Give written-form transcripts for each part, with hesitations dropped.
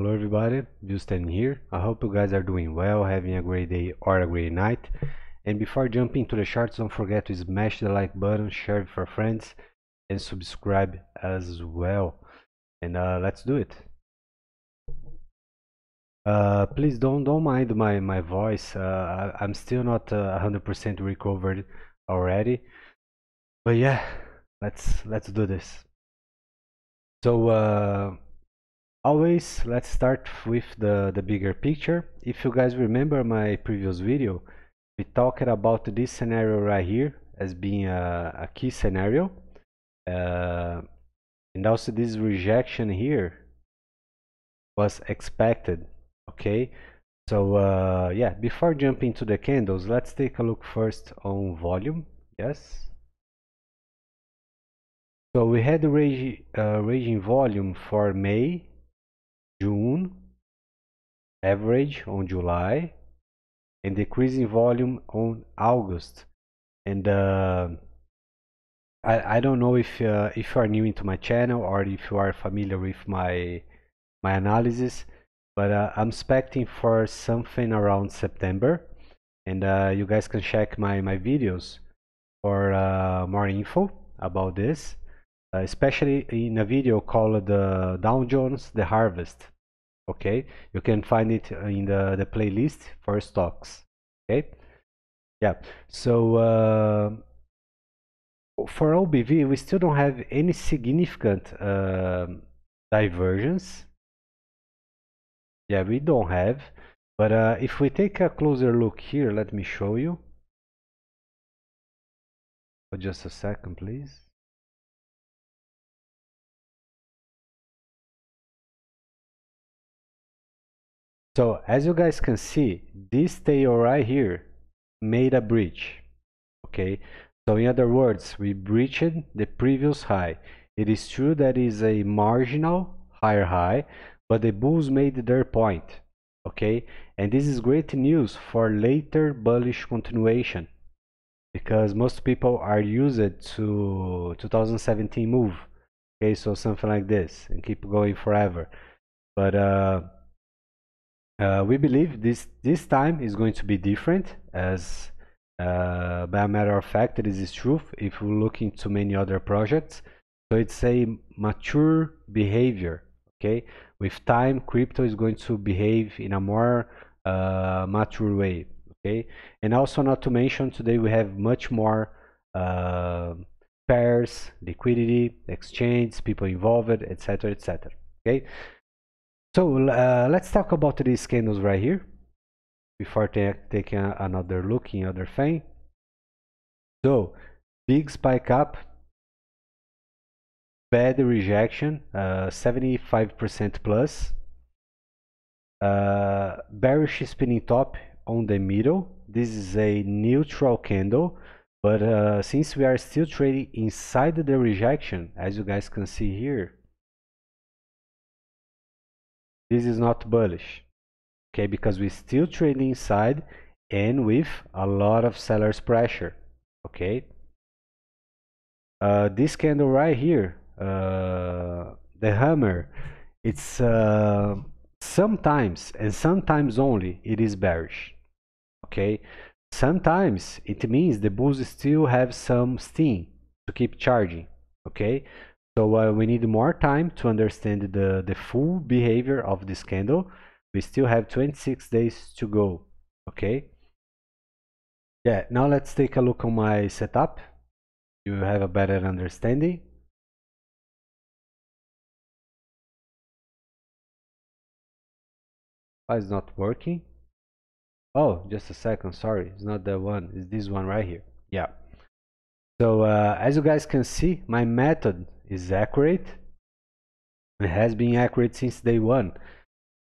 Hello everybody, Justin here. I hope you guys are doing well, having a great day or a great night. And before jumping to the charts, don't forget to smash the like button, share it for friends, and subscribe as well. And let's do it. Please don't mind my voice. I'm still not 100% recovered already, but yeah, let's do this. So always let's start with the bigger picture. If you guys remember my previous video, we talked about this scenario right here as being a key scenario, and also this rejection here was expected. Okay, so yeah, before jumping to the candles, let's take a look first on volume. Yes, so we had the raging volume for May, June, average on July, and decreasing volume on August. And I don't know if you are new into my channel or if you are familiar with my analysis, but I'm expecting for something around September, and you guys can check my videos for more info about this, especially in a video called the Dow Jones The Harvest. Okay, you can find it in the playlist for stocks. Okay, yeah, so for OBV we still don't have any significant divergence. Yeah, we don't have, but if we take a closer look here, let me show you. Oh, just a second, please. So as you guys can see, this tail right here made a breach. Okay, so in other words, we breached the previous high. It is true that is a marginal higher high, but the bulls made their point. Okay, and this is great news for later bullish continuation, because most people are used to 2017 move. Okay, so something like this and keep going forever. But we believe this time is going to be different, as by a matter of fact it is true if we look into many other projects. So it's a mature behavior. Okay, with time crypto is going to behave in a more mature way. Okay, and also not to mention, today we have much more pairs, liquidity, exchange, people involved, etc, etc. Okay, so let's talk about these candles right here before taking another look in other thing. So big spike up, bad rejection, 75% plus, bearish spinning top on the middle. This is a neutral candle, but since we are still trading inside the rejection, as you guys can see here, this is not bullish. Okay, because we're still trading inside and with a lot of sellers pressure. Okay, this candle right here, the hammer, it's sometimes and sometimes only it is bearish. Okay, sometimes it means the bulls still have some steam to keep charging. Okay, so we need more time to understand the full behavior of this candle. We still have 26 days to go. Okay, yeah, now let's take a look on my setup. You will have a better understanding. It's not working. Oh, just a second, sorry, it's not that one, it's this one right here. Yeah, so as you guys can see, my method is accurate. It has been accurate since day one.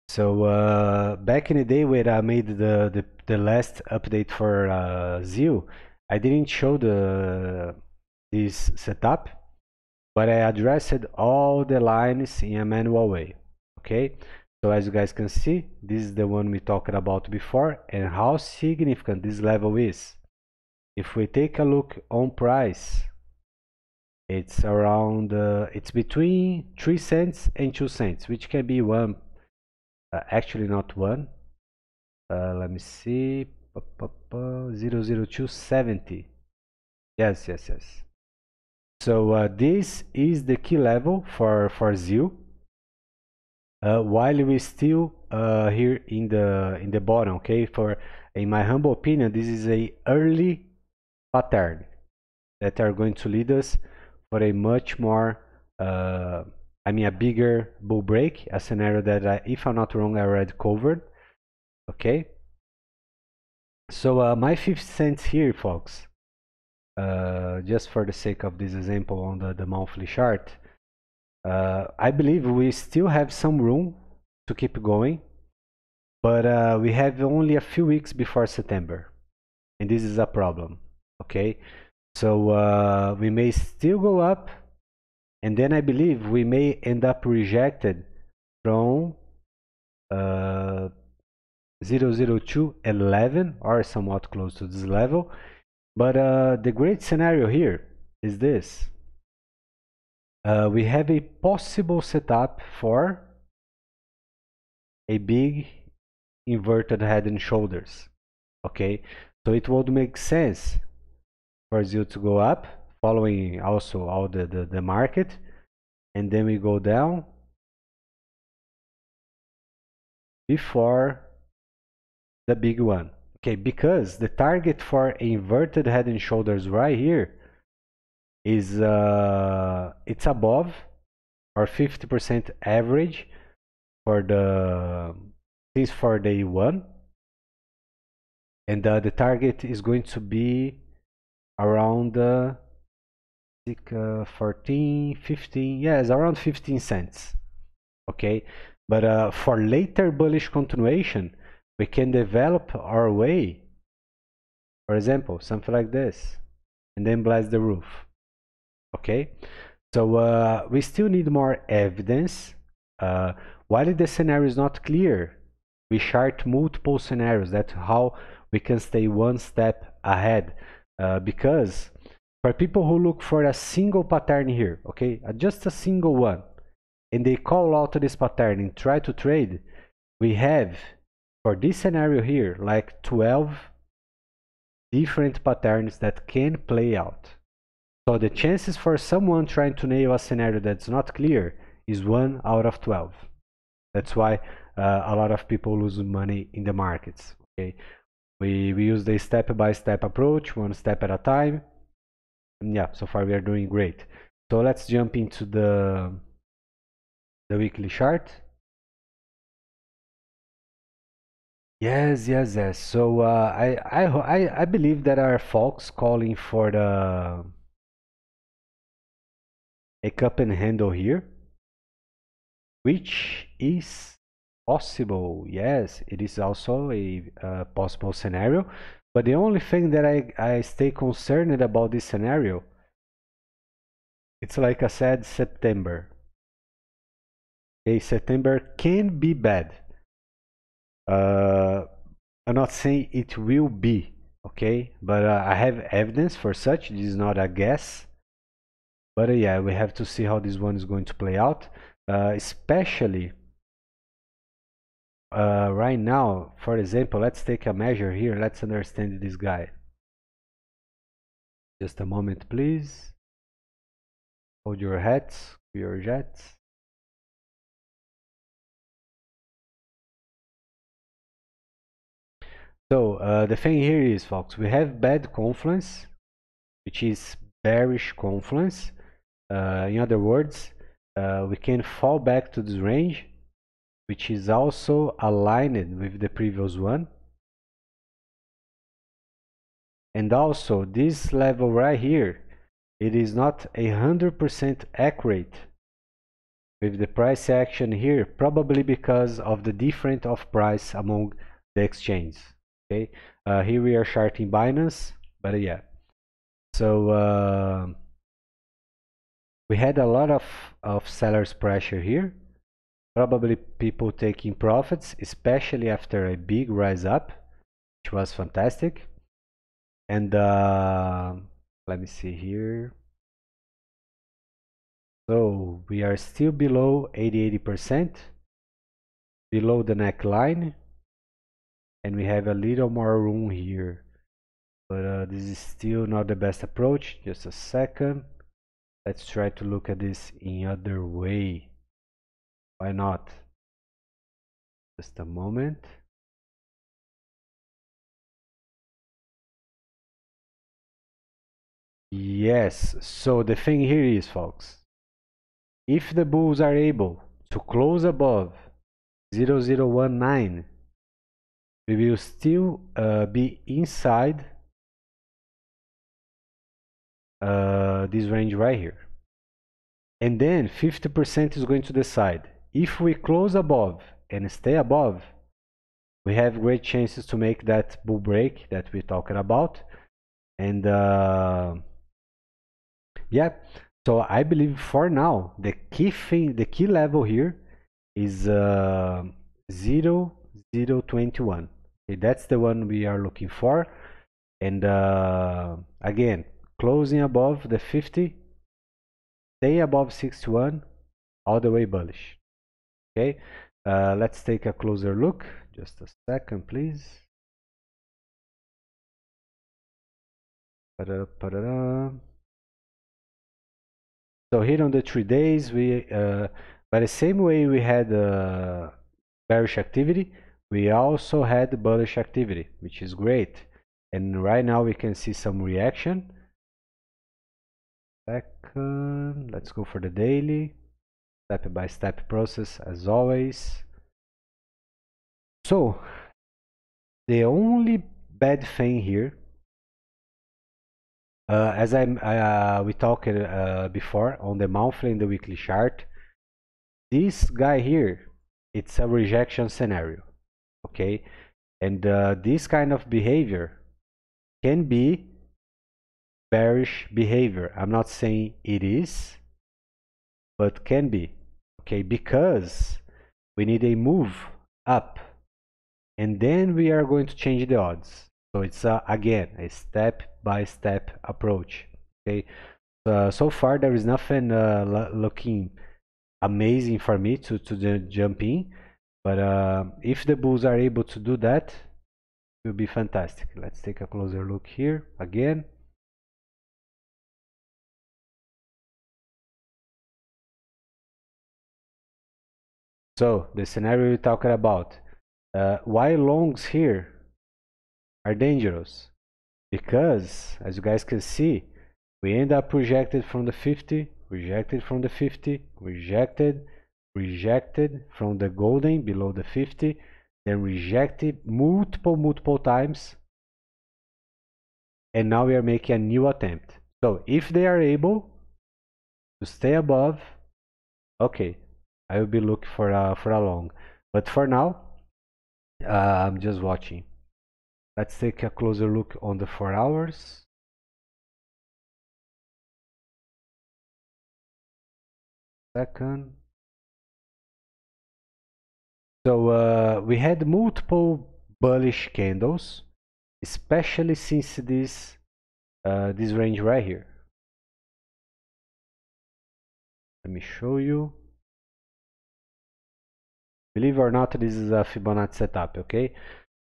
So back in the day when I made the last update for ZIL, I didn't show this setup, but I addressed all the lines in a manual way. Okay, so as you guys can see, this is the one we talked about before, and how significant this level is. If we take a look on price, it's around, it's between 3 cents and 2 cents, which can be 1 actually not one, let me see, 00270. Yes. So this is the key level for ZIL, while we still here in the bottom. Okay, for in my humble opinion, this is a early pattern that are going to lead us for a much more a bigger bull break, a scenario that I, if I'm not wrong, I already covered. Okay, so my 50 cents here, folks, just for the sake of this example on the monthly chart, I believe we still have some room to keep going, but we have only a few weeks before September, and this is a problem. Okay, so we may still go up, and then I believe we may end up rejected from 00211 or somewhat close to this level. But the great scenario here is this: we have a possible setup for a big inverted head and shoulders. Okay, so it would make sense for ZIL to go up, following also all the market, and then we go down before the big one. Okay, because the target for inverted head and shoulders right here is it's above our 50% average for the since for day one, and the target is going to be around 14 15, yes, around 15 cents. Okay, but for later bullish continuation, we can develop our way, for example, something like this, and then blast the roof. Okay, so we still need more evidence. While the scenario is not clear, we chart multiple scenarios, that's how we can stay one step ahead, because for people who look for a single pattern here, okay, just a single one, and they call out this pattern and try to trade, we have for this scenario here like 12 different patterns that can play out. So the chances for someone trying to nail a scenario that's not clear is 1 out of 12. That's why a lot of people lose money in the markets. Okay, we use the step-by-step approach, one step at a time. Yeah, so far we are doing great. So let's jump into the weekly chart. Yes. So I believe that our folks calling for the a cup and handle here, which is possible. Yes, it is also a possible scenario. But the only thing that I stay concerned about this scenario, it's like I said, September. Okay, September can be bad. I'm not saying it will be, okay, but I have evidence for such. This is not a guess, but yeah, we have to see how this one is going to play out, especially right now. For example, let's take a measure here. Let's understand this guy, just a moment please. Hold your hats, your jets. So the thing here is, folks, we have bad confluence, which is bearish confluence. In other words, we can fall back to this range, which is also aligned with the previous one. And also this level right here, it is not 100% accurate with the price action here, probably because of the difference of price among the exchanges. Okay, here we are charting Binance, but yeah, so we had a lot of sellers pressure here, probably people taking profits, especially after a big rise up, which was fantastic. And let me see here, so we are still below 80%, below the neckline, and we have a little more room here, but this is still not the best approach. Just a second, let's try to look at this in other way. Why not? Just a moment. Yes, so the thing here is, folks, if the bulls are able to close above 0019, we will still be inside this range right here, and then 50% is going to decide. If we close above and stay above, we have great chances to make that bull break that we're talking about. And yeah, so I believe for now the key thing, the key level here is 0021. Okay, that's the one we are looking for. And again, closing above the 50, stay above 61, all the way bullish. Okay, let's take a closer look. Just a second, please. So here on the 3 days, we by the same way we had bearish activity, we also had bullish activity, which is great. And right now we can see some reaction. Second, let's go for the daily, step by step process as always. So the only bad thing here, as we talked before on the monthly and the weekly chart, this guy here, it's a rejection scenario. Okay, and this kind of behavior can be bearish behavior. I'm not saying it is, but can be. Okay, because we need a move up, and then we are going to change the odds. So it's again a step-by-step approach. Okay, so far there is nothing looking amazing for me to jump in, but if the bulls are able to do that, it will be fantastic. Let's take a closer look here again. So the scenario we're talking about, why longs here are dangerous, because as you guys can see, we end up rejected from the 50, rejected from the 50, rejected from the golden below the 50, then rejected multiple times, and now we are making a new attempt. So if they are able to stay above, okay, I will be looking for a long, but for now I'm just watching. Let's take a closer look on the 4 hours. Second. So we had multiple bullish candles, especially since this this range right here. Let me show you. Believe it or not, this is a Fibonacci setup, okay?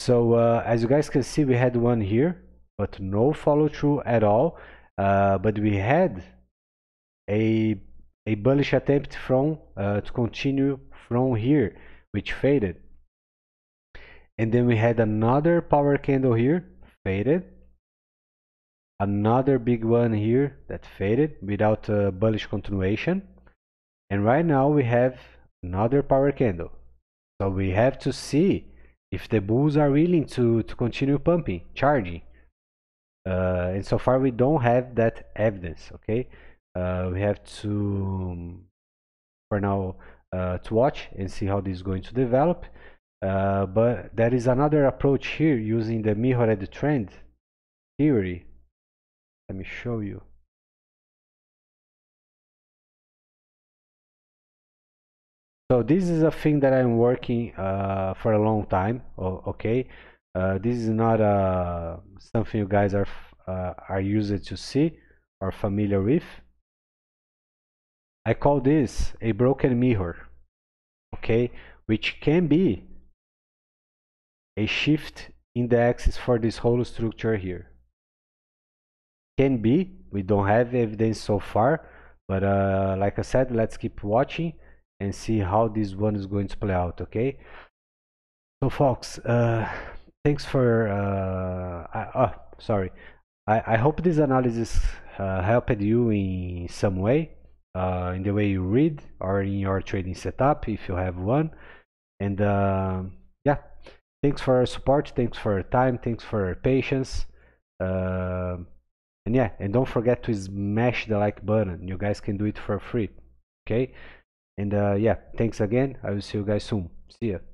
So as you guys can see, we had one here, but no follow-through at all. But we had a bullish attempt from to continue from here, which faded. And then we had another power candle here, faded. Another big one here that faded without bullish continuation. And right now we have another power candle. So we have to see if the bulls are willing to continue pumping, charging. And so far we don't have that evidence, okay? We have to, for now, to watch and see how this is going to develop. But there is another approach here using the Mihored trend theory. Let me show you. So this is a thing that I'm working for a long time, okay? This is not something you guys are used to see or familiar with. I call this a broken mirror, okay? which can be a shift in the axis for this whole structure here. Can be, we don't have evidence so far, but like I said, let's keep watching and see how this one is going to play out, okay? So folks, thanks for, I hope this analysis helped you in some way, in the way you read or in your trading setup if you have one. And yeah, thanks for your support, thanks for your time, thanks for your patience. And yeah, and don't forget to smash the like button. You guys can do it for free, okay? And yeah, thanks again. I will see you guys soon. See ya.